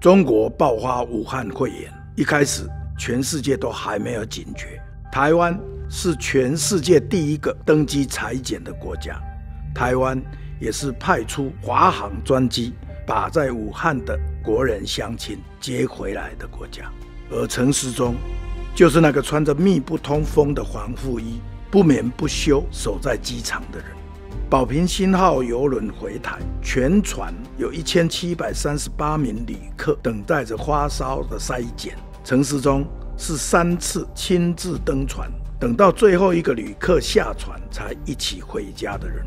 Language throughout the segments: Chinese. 中国爆发武汉肺炎，一开始全世界都还没有警觉。台湾是全世界第一个登机裁剪的国家，台湾也是派出华航专机把在武汉的国人乡亲接回来的国家。而陈时中就是那个穿着密不通风的防护衣，不眠不休守在机场的人。 宝瓶星号邮轮回台，全船有1738名旅客等待着发烧的筛检。陈时中是3次亲自登船，等到最后一个旅客下船才一起回家的人。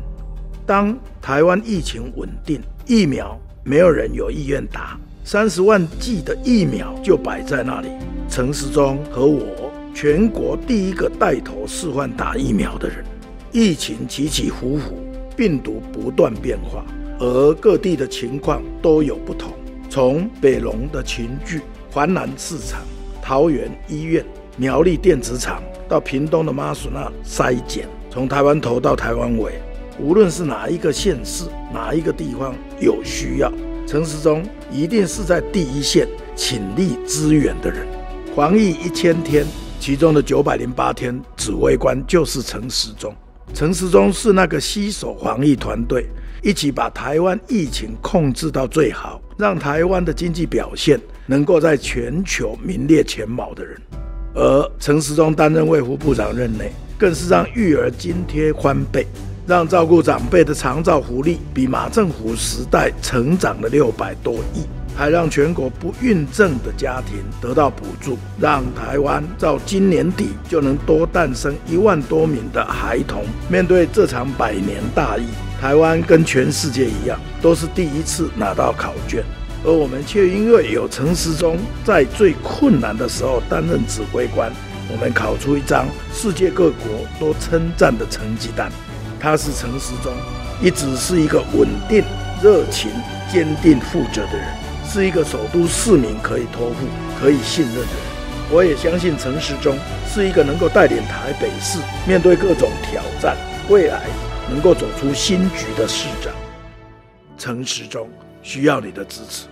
当台湾疫情稳定，疫苗没有人有意愿打，30万剂的疫苗就摆在那里。陈时中和我，全国第一个带头示范打疫苗的人。疫情起起伏伏。 病毒不断变化，而各地的情况都有不同。从北农的群聚、环南市场、桃园医院、苗栗电子厂，到屏东的马祖那筛检，从台湾头到台湾尾，无论是哪一个县市、哪一个地方有需要，陈时中一定是在第一线倾力支援的人。防疫1000天，其中的908天，指挥官就是陈时中。 陈时中是那个携手防疫团队，一起把台湾疫情控制到最好，让台湾的经济表现能够在全球名列前茅的人。而陈时中担任卫福部长任内，更是让育儿津贴翻倍，让照顾长辈的长照福利比马政府时代成长了600多亿，还让全国不孕症的家庭得到补助，让台湾到今年底就能多诞生1万多名的孩童。面对这场100年大疫，台湾跟全世界一样，都是第一次拿到考卷，而我们却因为有陈时中在最困难的时候担任指挥官，我们考出一张世界各国都称赞的成绩单。他是陈时中，一直是一个稳定、热情、坚定、负责的人。 是一个首都市民可以托付、可以信任的人。我也相信陈时中是一个能够带领台北市面对各种挑战，未来能够走出新局的市长。陈时中需要你的支持。